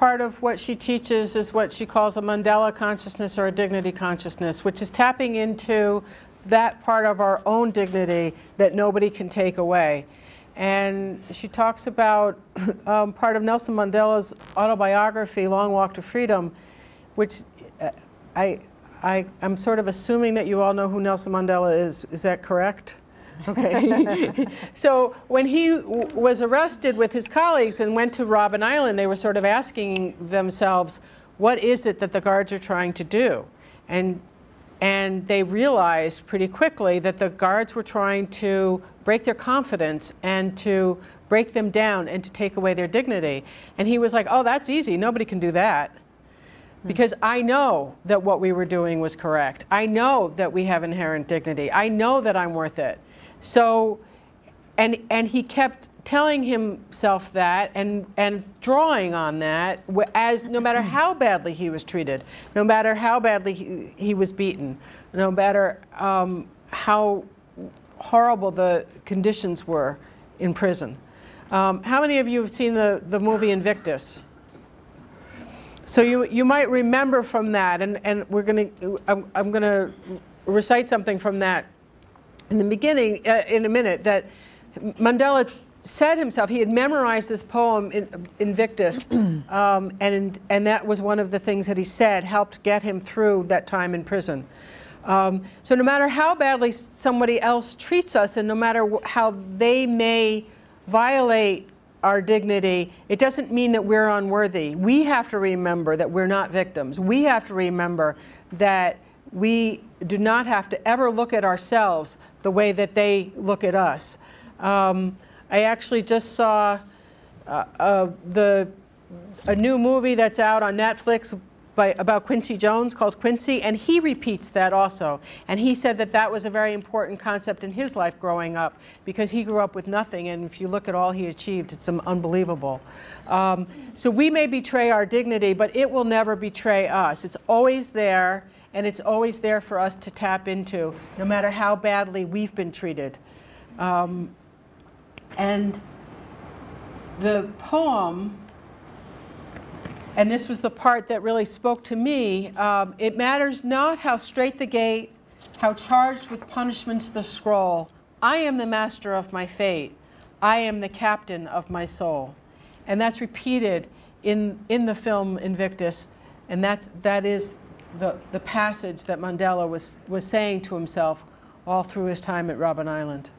part of what she teaches is what she calls a Mandela consciousness or a dignity consciousness, which is tapping into that part of our own dignity that nobody can take away. And she talks about part of Nelson Mandela's autobiography, Long Walk to Freedom, which I'm sort of assuming that you all know who Nelson Mandela is. Is that correct? Okay. So when he was arrested with his colleagues and went to Robben Island, they were sort of asking themselves, what is it that the guards are trying to do? And they realized pretty quickly that the guards were trying to break their confidence and to break them down and to take away their dignity. And he was like, oh, that's easy. Nobody can do that. Because I know that what we were doing was correct. I know that we have inherent dignity. I know that I'm worth it. So, and he kept telling himself that and drawing on that, as no matter how badly he was treated, no matter how badly he was beaten, no matter how horrible the conditions were in prison. How many of you have seen the movie Invictus? So you might remember from that, and we're going to I'm going to recite something from that in the beginning in a minute, that Mandela said himself. He had memorized this poem, Invictus, and that was one of the things that he said helped get him through that time in prison. So no matter how badly somebody else treats us, and no matter how they may violate our dignity, it doesn't mean that we're unworthy. We have to remember that we're not victims. We have to remember that we do not have to ever look at ourselves the way that they look at us. I actually just saw a new movie that's out on Netflix about Quincy Jones called Quincy, and he repeats that also. And he said that that was a very important concept in his life growing up, because he grew up with nothing, and if you look at all he achieved, it's unbelievable. So we may betray our dignity, but it will never betray us. It's always there, and it's always there for us to tap into, no matter how badly we've been treated. And the poem, and this was the part that really spoke to me, it matters not how straight the gate, how charged with punishments the scroll. I am the master of my fate. I am the captain of my soul. And that's repeated in the film Invictus, and that is the passage that Mandela was saying to himself all through his time at Robben Island.